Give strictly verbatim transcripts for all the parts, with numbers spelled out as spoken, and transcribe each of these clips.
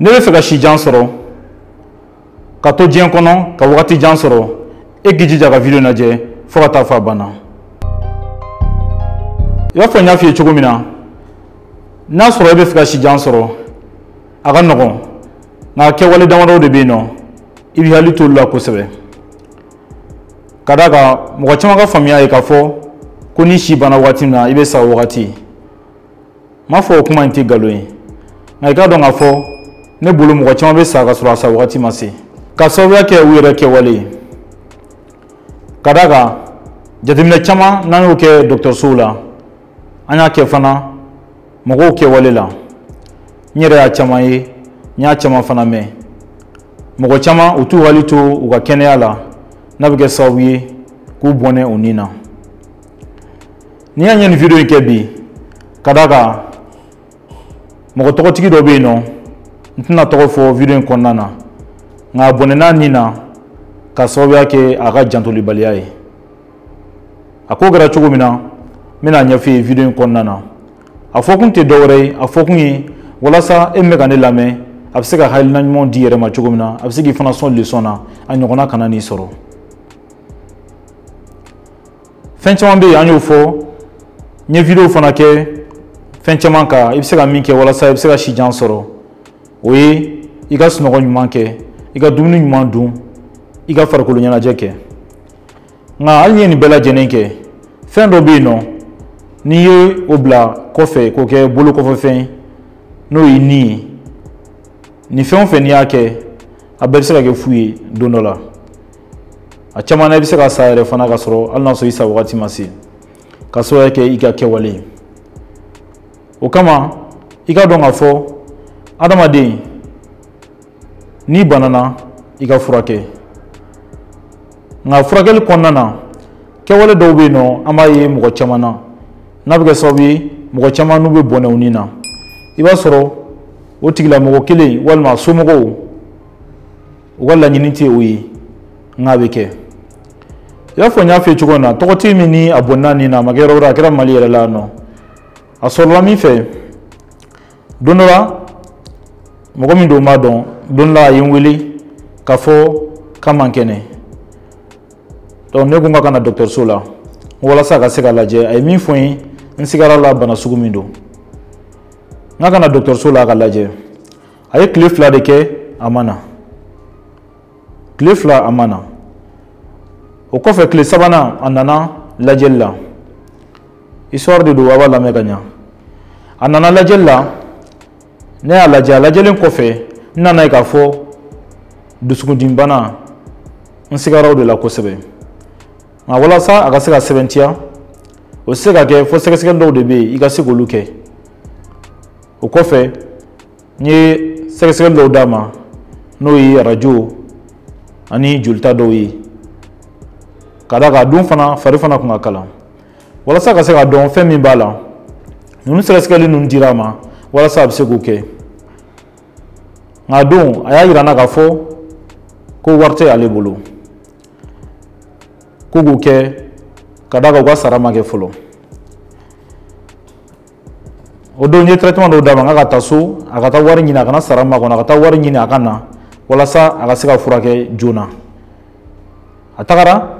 ne bɛ fɛ ka si jan sɔrɔ ka to diɲɛ kɔnɔ ka wagati jan sɔrɔ e k'i jija ka video lajɛ fo ka taa fɔ a banna. I b'a fɔ n y'a f'i ye cogo min na, n'a sɔrɔ e bɛ fɛ ka si jan sɔrɔ a ka nɔgɔn nka kɛwale damadɔ de bɛ yen nɔ i b'i hakili to olu la kosɛbɛ. Ka d'a kan mɔgɔ caman ka faamuya ye k'a fɔ ko ni si banna waati min na i bɛ sa o wagati. N m'a fɔ o kuma in tɛ nkalon ye nka i k'a dɔn k'a fɔ ne bolo mɔgɔ caman bɛ sa ka sɔrɔ a sa wagati ma se. Ka sababuya kɛ u yɛrɛ kɛwale ye. Ka d'a kan jateminɛ caman n'an y'o kɛ dɔgɔtɔrɔsow la an y'a kɛ fana mɔgɔw kɛwale la. N yɛrɛ y'a caman ye, n y'a caman fana mɛn. Mɔgɔ caman u t'u hakili to u ka kɛnɛya la n'a bɛ kɛ sababu ye k'u bɔnɛ u ni na. N'i y'a ɲɛ nin video in kɛ bi ka d'a kan mɔgɔ tɔgɔtigi dɔ bɛ yen nɔ n tɛna tɔgɔ fɔ video in kɔnɔna na nka a bɔnɛna nin na ka sababuya kɛ a ka jantolibaliya ye. A ko kɛra cogo min na n bɛna ɲɛfɔ i ye video in kɔnɔna na. A fɔ kun tɛ dɔwɛrɛ ye, a fɔ kun ye walasa e min bɛ ka ne lamɛn a bɛ se ka hakilina ɲumanw di yɛrɛ ma cogo min na a bɛ se k'i fana sɔn leçon na a ɲɔgɔnna kana n'i sɔrɔ. Fɛn caman bɛ yen an y'o fɔ n ye video fana kɛ fɛn caman kan i bɛ se ka min kɛ walasa i bɛ se ka si jan sɔrɔ o ye i ka sunɔgɔ ɲuman kɛ, i ka dumuni ɲuman dun, i ka farikolo ɲɛnajɛ kɛ. Nka hali n'i ye nin bɛɛ lajɛlen kɛ fɛn dɔ bɛ yen nɔ n'i ye o bila kɔfɛ k'o kɛ bolo kɔfɛfɛn n'o y'i ni ye. Ni fɛn o fɛn n'i y'a kɛ a bɛɛ bɛ se ka kɛ fu ye don dɔ la. A caman na i bɛ se ka sa yɛrɛ fana ka sɔrɔ hali n'a sɔrɔ i sa wagati ma se ka sababuya kɛ i ka kɛwale ye. O kama i ka dɔn k'a fɔ adamaden n'i banana i ka furakɛ nka furakɛli kɔnɔna na kɛwale dɔw bɛ yen nɔ an b'a ye mɔgɔ caman na n'a bɛ kɛ sababu ye mɔgɔ caman n'u bɛ bɔnɛ u ni na i b'a sɔrɔ o tigilamɔgɔ kelen walima somɔgɔw u ka laɲini tɛ o ye nka a bɛ kɛ. I b'a fɔ n y'a f'i ye cogo min na tɔgɔtigi min ni a bɔnna nin na a ma kɛ yɔrɔ wɛrɛ a kɛra Mali yɛrɛ la nɔ a sɔrɔla min fɛ don dɔ la mɔgɔ min don n b'a dɔn don dɔ la a ye n wele k'a fɔ k'a man kɛnɛ donc ne ko n ka kana dɔgɔtɔrɔso la walasa a ka se ka lajɛ a ye min fɔ n ye n sigara la bana sugu min don. N ka kana dɔgɔtɔrɔso la a ka lajɛ a ye tile fila de kɛ a ma na tile fila a ma na o kɔfɛ tile sabanan a nana lajɛli la histoire de don a b'a lamɛn ka ɲa a nana lajɛli la ne y'a lajɛ a lajɛlen kɔfɛ n nana ye k'a fɔ dusukundimibana n sigaraw de la kosɛbɛ nka walasa a ka se ka sɛbɛntiya o tɛ se ka kɛ fo sɛgɛsɛgɛli dɔw de bɛ yen i ka se k'olu kɛ. O kɔfɛ n ye sɛgɛsɛgɛli dɔw d'a ma n'o ye arajo ani jolita dɔw ye ka d'a kan a don fana fari fana tun ka kalan walasa ka se ka dɔn fɛn min b'a la ninnu sɛgɛsɛgɛli ninnu dira a ma walasa a bɛ se k'o kɛ nka a don a y'a jira n na k'a fɔ ko wari tɛ ale bolo ko k'o kɛ ka d'a kan u ka sara ma kɛ fɔlɔ. O don n ye traitement dɔw d'a ma n k'a ka taa so a ka taa wari ɲini a kana sara n ma kɔnɔ a ka taa wari ɲini a ka na walasa a ka se ka furakɛ joona. A tagara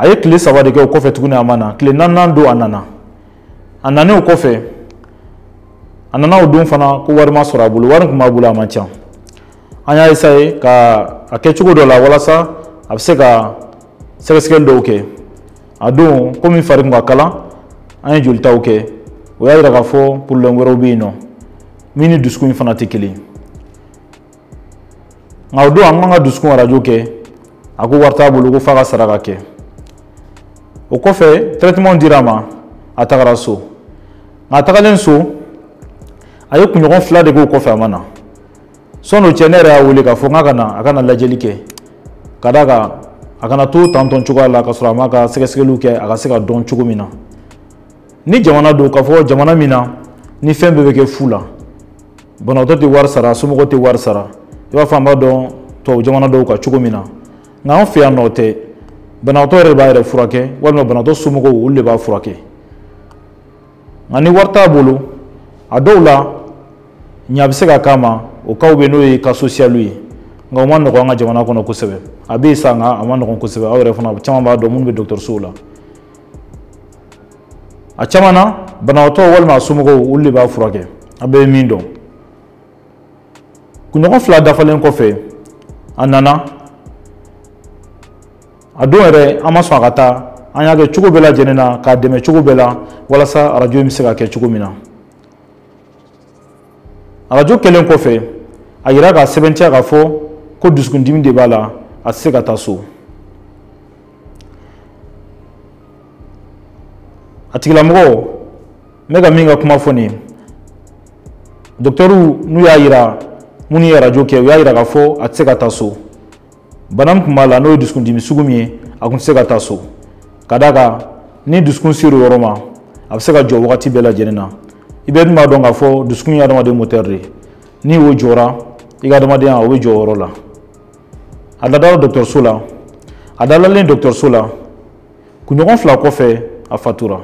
a ye tile saba de kɛ o kɔfɛ tuguni a ma na tile naaninan don a nana a nanen o kɔfɛ a nana o don fana ko wari ma sɔrɔ a bolo wari tun b'a bolo a man ca an y'a essayer ka a kɛ cogo dɔ la walasa a bɛ se ka sɛgɛsɛgɛli dɔw kɛ a don komi fari tun ka kalan an ye jolitaw kɛ. O y'a jira k'a fɔ problème wɛrɛw bɛ yen nɔ min ni dusukun in fana tɛ kelen ye nka o don an man ka dusukun arajo kɛ a ko wari t'a bolo ko f'a ka sara ka kɛ. O kɔfɛ traitement dira a ma a tagara so nka a tagalen so a ye kunɲɔgɔn fila de k'o kɔfɛ a ma na sɔnni o cɛ ne yɛrɛ y'a wele k'a fɔ n k'a ka na a ka na lajɛli kɛ ka d'a kan a kana to tantɔn cogoya la ka sɔrɔ a ma ka sɛgɛsɛgɛliw kɛ a ka se ka dɔn cogo min na. Ni jamana do k'a fɔ jamana min na ni fɛn bɛɛ bɛ kɛ fu la banabaatɔ tɛ wari sara somɔgɔw tɛ wari sara i b'a fɔ an b'a dɔn tubabu jamana dɔw ka cogo min na nka an fɛ yan nɔ tɛ banabaatɔ yɛrɛ b'a yɛrɛ furakɛ walima banabaatɔ somɔgɔw olu de b'a furakɛ nka ni wari t'a bolo a dɔw la nyabiseka kama ukauwe nui kasosia lui nga umano kwa anga jamana kono kusebe abisa nga amano kono kusebe awe refuna chama baado mungu Doctor Sula achama na banaoto walma asumuko uli baafurake abe mindo kunyoko fla dafale nkofe anana adoere amaswa kata anyage chukubela jenena kademe chukubela walasa arajue miseka ke chukumina arajo kelen kofe ayira ka seventy ka fo ko dusukundimi de bala aseka taso atikila mgo mega minga kuma foni doktoru nu yaira muni arajo ke yaira ka fo aseka taso banam kuma la no dusukundimi sugumie akun seka taso kadaka ni dusukun siru yoroma abseka jo wakati bela jenena ibed ma donga fo dusukun ya dama de moterre ni wo jora iga dama de awo joro la adala Doctor Sula adala len Doctor Sula kunyo fla ko fe a fatura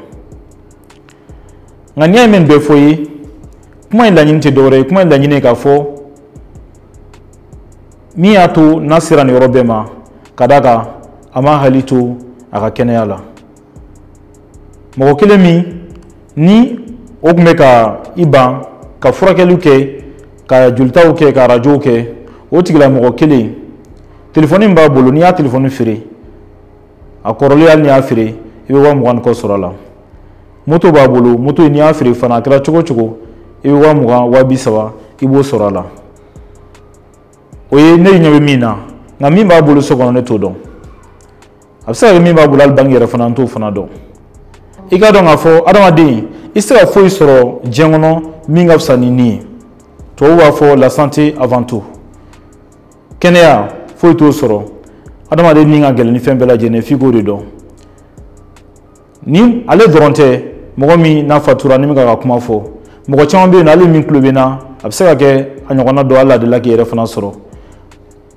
ngani men be foyi kuma inda nyinte dore kuma inda nyine ka fo mi atu nasira ni robema kadaka ama halitu aka kenyala mo kelemi ni Ogmeka iban ka furakeluke ka jultauke ka rajoke otigla mokeli telefoni mba bolonia telefoni firi akoroli al ni afiri ibe wa mwan ko sorala moto ba bolo moto ni afiri fana kra choko choko ibe wa mwan wa bisawa ibo sorala oye ne nyawe mina na mi ba bolo sokono ne todo absa mi ba bulal bangere fana nto fana do iga do ngafo adamadi Isra foi soro djengono minga fsanini to wa fo la santé avant tout Kenya foi to soro adama de ninga gelni fembela jene figure do nim ale doronte mogomi na fatura nim ga kuma fo mogo chambe na ale min clube na absega ke anyogona do ala de la guerre fana soro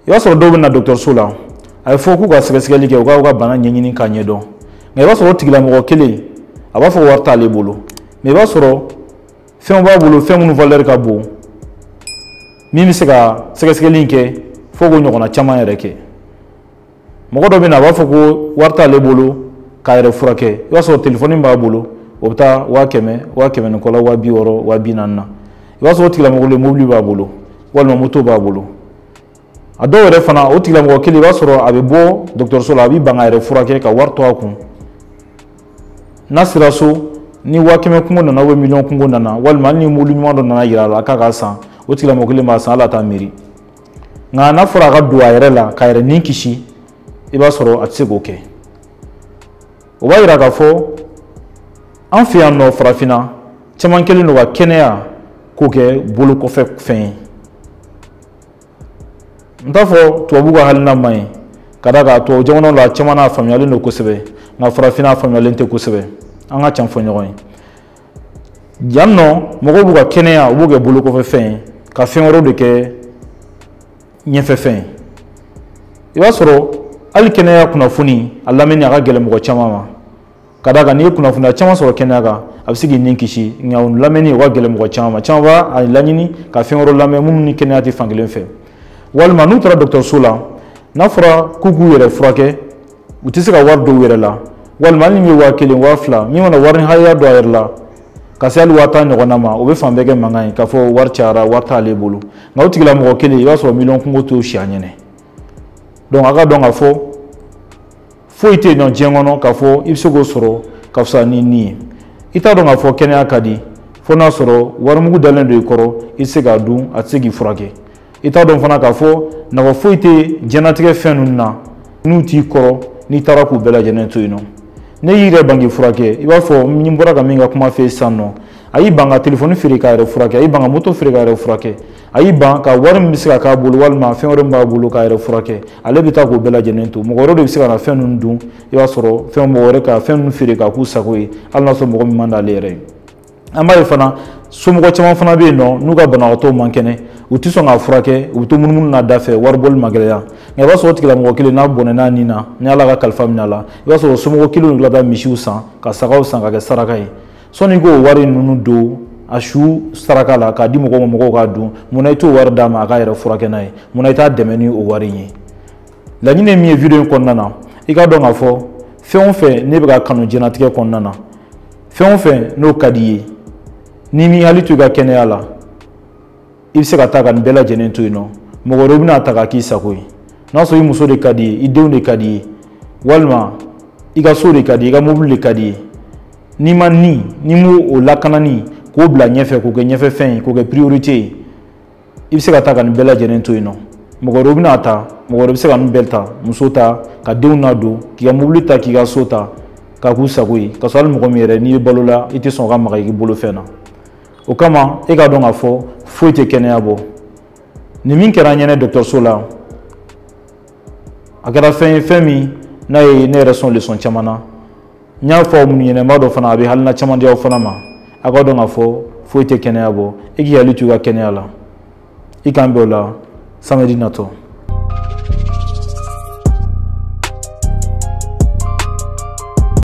yo soro do na Doctor Sula ay fo ku ga segeseli ke ga ga bana nyenyini kanye do ngai soro tigila mogo kele aba fo warta le bolo mais ba soro fem ba bolo fem nu valeur ka bo mimi sega sega sega linke fogo nyokona chama yereke mogodo bina ba fogo warta le bolo ka ere furake yo so telefoni ba bolo obta wa keme wa keme no kola wa bi woro wa binanna yo so otila mogole mobli ba bolo walma moto ba bolo ado re fana otila mogokeli ba soro abe bo Doctor Sula abi banga ere furake ka warto akun nasiraso ni wakeme kungo na we million kungo na walma ni mulimo ndo na yira la ka san otila mogole ma san ala ta miri nga na fura ga duwa yere la ka yere ninkishi iba soro atigoke oba yira ga fo an fi an no frafina chaman kele no wa kenea koke bulu ko fe fen ndafo to buga halna mai kadaga to jono la chamana famyale no kosebe na frafina famyale nte kosebe anga chamfo nyoy jamno mogo buga kenea obuge bulu ko fe fen ka fen ro de ke nye fe fen iwasoro al kenea kuna funi allameni aga gele mogo chamama kadaga ni kuna funa chama soro kenaga absigi ninkishi ngaun lameni wa gele mogo chamama chamba al lanyini ka fen ro lamme mumni kenea ti fangelen fe wal manutra Doctor Sula nafra kuku yere frake utisika wardo yere la wal malimi wakili wafla mi wana warin haya do yerla kasal watani gonama obe fambege mangai kafo warchara watale bulu na utikila mokeli yaso million kungo to shianyene donc aga donc afo foite non jengono kafo ibsugo soro kafsa nini ita donc afo kenya kadi fona soro warmugo dalendo ikoro isiga dun atsigi frake ita donc fona kafo na foite jenatige fenunna nuti koro ni taraku bela jenetu ino ne yire bangi furake iba fo nyimbora ka minga kuma fe sanno ayi banga telefoni firika re furake ayi banga moto firika re furake ayi banga warim bisika ka bulu walma fe warim ba bulu ka re furake ale bita ko bela jenetu mo goro de bisika na fenun dun iba soro fe mo gore ka fenun firika ku sakoi alna so mo manda lere amba ifana sumo ko chama fana be no nuga bana auto mankene utiso nga furake uto munmun na dafe warbol magleya ngaba so tikila mo kile na bonena nina nyala ka kalfam nyala ngaba so sumo ko kilo ngla ba mishusa ka sagaw sanga ka sarakai soni go wari nunu do Ashu saraka la ka di mɔgɔ ma mɔgɔ ka dun munna i t'o wari d'a ma a ka yɛrɛ furakɛ n'a ye munna i t'a dɛmɛ ni o wari in ye laɲini ye min ye video in kɔnɔna na i ka dɔn k'a fɔ fɛn o fɛn ne bɛ ka kanu jɛnatigɛ kɔnɔna na fɛn o fɛn n'o ka d'i ye ni min hali t'u ka kɛnɛya la i bɛ se ka taa ka nin bɛɛ lajɛlen to yen nɔ mɔgɔ wɛrɛ bɛna ta ka k'i sago ye n'a sɔrɔ i muso de ka d'i ye i denw de ka d'i ye walima i ka so de ka d'i ye i ka mobili de ka d'i ye n'i ma ni ni m'o o lakanani ko bla ɲɛfɛ ko kɛ ɲɛfɛ fɛn ko kɛ priorité i bɛ se ka ta ka nin bɛɛ lajɛlen to yen nɔ mɔgɔ wɛrɛ bɛna ta mɔgɔ wɛrɛ bɛ se ka nin bɛɛ ta muso ta ka denw nadon k'i ka mobili ta k'i ka so ta ka k'u sago ye ka sɔrɔ hali mɔgɔ min yɛrɛ n'i balola i tɛ sɔn ka maga i bolofɛn na o kama e ka dɔn k'a fɔ foyi tɛ kɛnɛya bɔ nin min kɛra an ɲɛna dɔgɔtɔrɔso la a kɛra fɛn ye fɛn min n'a ye ne yɛrɛ sɔn leçon caman na n y'a fɔ aw minnu ɲɛna n b'a dɔn fana a bɛ hali na caman di aw fana ma a ka dɔn k'a fɔ foyi tɛ kɛnɛya bɔ i k'i hakili to i ka kɛnɛya la i k'an bɛn o la samedi natɔ.